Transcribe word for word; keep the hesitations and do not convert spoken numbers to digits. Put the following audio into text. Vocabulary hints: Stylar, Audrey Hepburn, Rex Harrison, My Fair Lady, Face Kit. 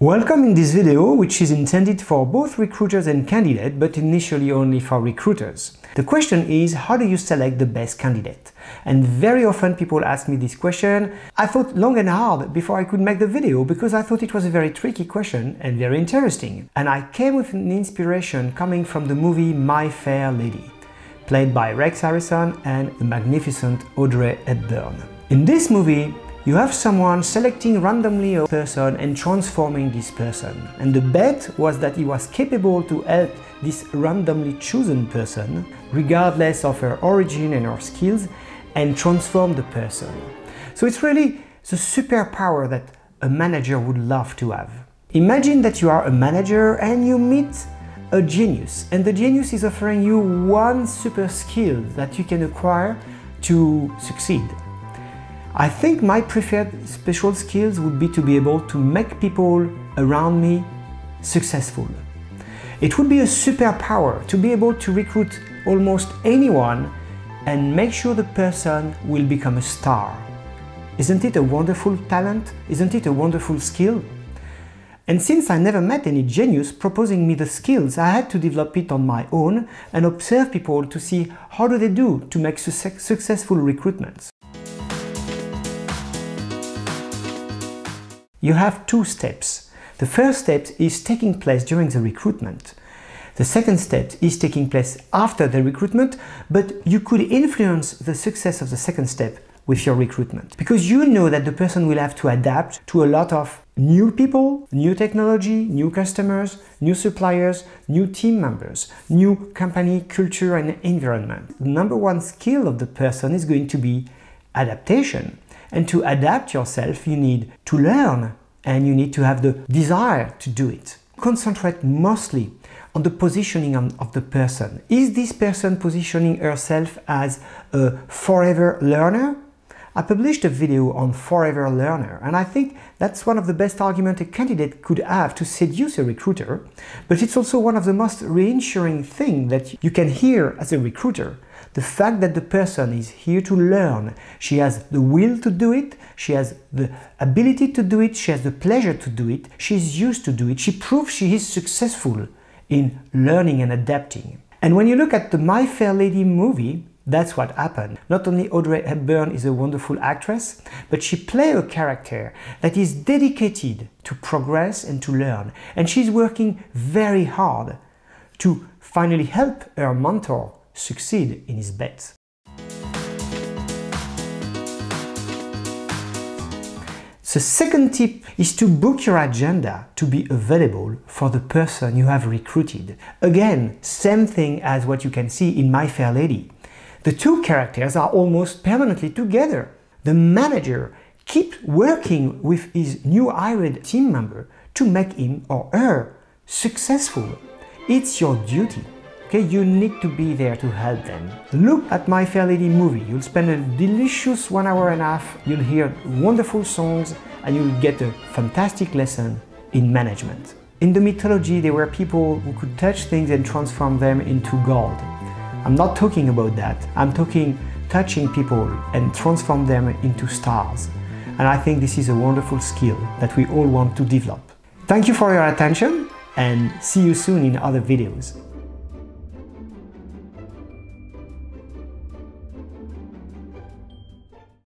Welcome in this video, which is intended for both recruiters and candidates, but initially only for recruiters. The question is, how do you select the best candidate? And very often people ask me this question. I thought long and hard before I could make the video because I thought it was a very tricky question and very interesting. And I came with an inspiration coming from the movie My Fair Lady, played by Rex Harrison and the magnificent Audrey Hepburn. In this movie, you have someone selecting randomly a person and transforming this person. And the bet was that he was capable to help this randomly chosen person, regardless of her origin and her skills, and transform the person. So it's really the superpower that a manager would love to have. Imagine that you are a manager and you meet a genius, and the genius is offering you one super skill that you can acquire to succeed. I think my preferred special skills would be to be able to make people around me successful. It would be a superpower to be able to recruit almost anyone and make sure the person will become a star. Isn't it a wonderful talent? Isn't it a wonderful skill? And since I never met any genius proposing me the skills, I had to develop it on my own and observe people to see how do they do to make su- successful recruitments. You have two steps. The first step is taking place during the recruitment. The second step is taking place after the recruitment, but you could influence the success of the second step with your recruitment, because you know that the person will have to adapt to a lot of new people, new technology, new customers, new suppliers, new team members, new company culture and environment. The number one skill of the person is going to be adaptation. And to adapt yourself, you need to learn and you need to have the desire to do it. Concentrate mostly on the positioning of the person. Is this person positioning herself as a forever learner? I published a video on forever learner, and I think that's one of the best arguments a candidate could have to seduce a recruiter, but it's also one of the most reassuring things that you can hear as a recruiter. The fact that the person is here to learn, she has the will to do it, she has the ability to do it, she has the pleasure to do it, she's used to do it, she proves she is successful in learning and adapting. And when you look at the My Fair Lady movie, that's what happened. Not only Audrey Hepburn is a wonderful actress, but she plays a character that is dedicated to progress and to learn. And she's working very hard to finally help her mentor succeed in his bet. The second tip is to book your agenda to be available for the person you have recruited. Again, same thing as what you can see in My Fair Lady. The two characters are almost permanently together. The manager keeps working with his new hired team member to make him or her successful. It's your duty. Okay, you need to be there to help them. Look at My Fair Lady movie. You'll spend a delicious one hour and a half. You'll hear wonderful songs and you'll get a fantastic lesson in management. In the mythology, there were people who could touch things and transform them into gold. I'm not talking about that. I'm talking touching people and transform them into stars. And I think this is a wonderful skill that we all want to develop. Thank you for your attention and see you soon in other videos.